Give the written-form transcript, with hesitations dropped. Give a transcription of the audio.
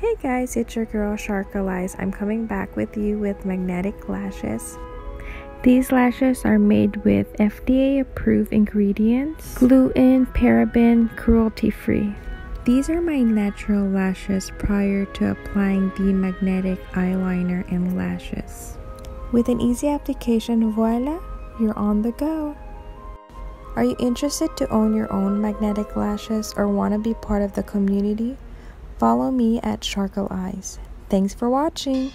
Hey guys, it's your girl Sharkalize. I'm coming back with you with magnetic lashes. These lashes are made with FDA approved ingredients, gluten, paraben, cruelty free. These are my natural lashes prior to applying the magnetic eyeliner and lashes. With an easy application, voila, you're on the go. Are you interested to own your own magnetic lashes or want to be part of the community? Follow me at Sharcoal Eyes. Thanks for watching.